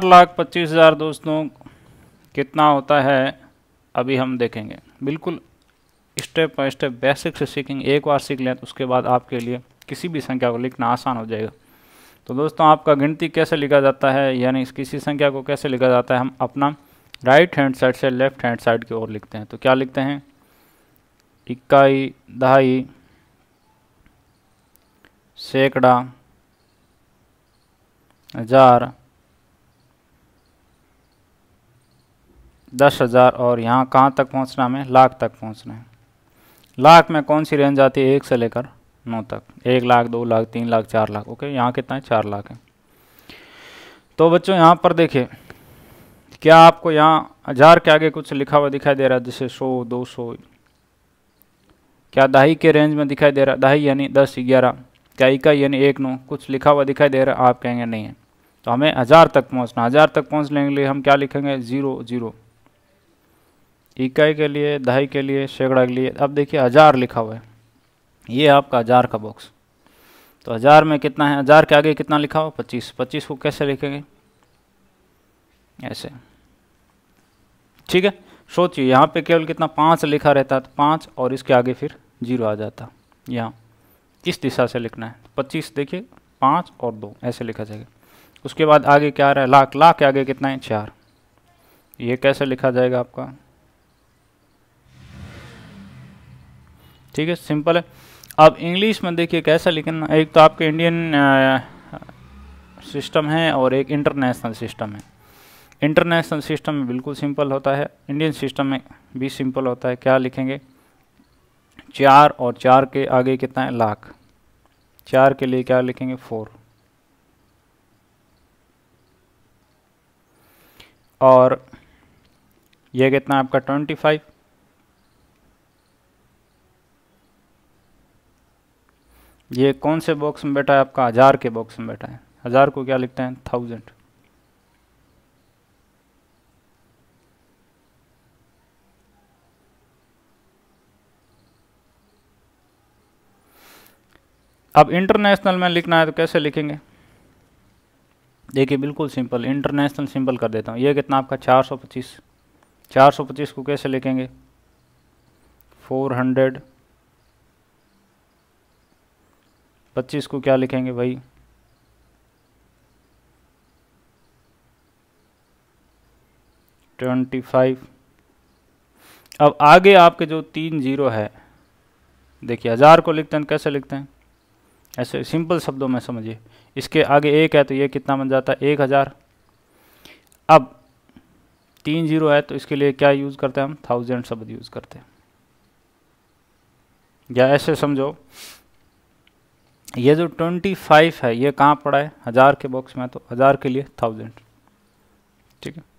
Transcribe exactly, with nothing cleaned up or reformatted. चार लाख पच्चीस हज़ार दोस्तों कितना होता है अभी हम देखेंगे। बिल्कुल स्टेप बाय स्टेप बेसिक से सीखेंगे। एक बार सीख लें तो उसके बाद आपके लिए किसी भी संख्या को लिखना आसान हो जाएगा। तो दोस्तों आपका गिनती कैसे लिखा जाता है, यानी किसी संख्या को कैसे लिखा जाता है, हम अपना राइट हैंड साइड से लेफ्ट हैंड साइड की ओर लिखते हैं। तो क्या लिखते हैं, इक्काई, दहाई, सैकड़ा, हजार, दस हज़ार और यहाँ कहाँ तक पहुँचना, हमें लाख तक पहुँचना है। लाख में कौन सी रेंज आती है, एक से लेकर नौ तक। एक लाख, दो लाख, तीन लाख, चार लाख। ओके, यहाँ कितना है, चार लाख है। तो बच्चों यहाँ पर देखिए, क्या आपको यहाँ हजार के आगे कुछ लिखा हुआ दिखाई दे रहा है, जैसे सौ, दो सौ? क्या दहाई के रेंज में दिखाई दे रहा है, दहाई यानी दस, ग्यारह? क्या इकाई यानी एक, नौ कुछ लिखा हुआ दिखाई दे रहा है? आप कहेंगे नहीं है। तो हमें हजार तक पहुँचना, हजार तक पहुँचने के लिए हम क्या लिखेंगे, जीरो जीरो। इकाई के लिए, दहाई के लिए, सैकड़ा के लिए। अब देखिए हज़ार लिखा हुआ है, ये आपका हज़ार का बॉक्स। तो हज़ार में कितना है, हज़ार के आगे कितना लिखा हुआ, पच्चीस। पच्चीस को कैसे लिखेंगे, ऐसे, ठीक है। सोचिए यहाँ पे केवल कितना, पाँच लिखा रहता, तो पाँच और इसके आगे फिर जीरो आ जाता। यहाँ इस दिशा से लिखना है। पच्चीस देखिए, पाँच और दो ऐसे लिखा जाएगा। उसके बाद आगे क्या आ रहा है, लाख। लाख के आगे कितना है, चार। ये कैसे लिखा जाएगा आपका, ठीक है, सिंपल है। अब इंग्लिश में देखिए कैसा लिखना, एक तो आपके इंडियन सिस्टम है और एक इंटरनेशनल सिस्टम है। इंटरनेशनल सिस्टम में बिल्कुल सिंपल होता है, इंडियन सिस्टम में भी सिंपल होता है। क्या लिखेंगे, चार और चार के आगे कितना है, लाख। चार के लिए क्या लिखेंगे, फोर। और यह कितना आपका, ट्वेंटी फाइव। ये कौन से बॉक्स में बैठा है आपका, हज़ार के बॉक्स में बैठा है। हज़ार को क्या लिखते हैं, थाउजेंड। अब इंटरनेशनल में लिखना है तो कैसे लिखेंगे, देखिए बिल्कुल सिंपल, इंटरनेशनल सिंपल कर देता हूँ। ये कितना आपका, चार सौ पच्चीस। चार सौ पच्चीस को कैसे लिखेंगे, फोर हंड्रेड। पच्चीस को क्या लिखेंगे भाई, ट्वेंटी फाइव। अब आगे आपके जो तीन जीरो है, देखिए हज़ार को लिखते हैं कैसे लिखते हैं, ऐसे, सिंपल शब्दों में समझिए। इसके आगे एक है तो ये कितना बन जाता है, एक हज़ार। अब तीन जीरो है तो इसके लिए क्या यूज़ करते हैं हम, थाउजेंड शब्द यूज़ करते हैं। या ऐसे समझो, ये जो ट्वेंटी फाइव है ये कहाँ पड़ा है, हज़ार के बॉक्स में, तो हज़ार के लिए थाउजेंड, ठीक है।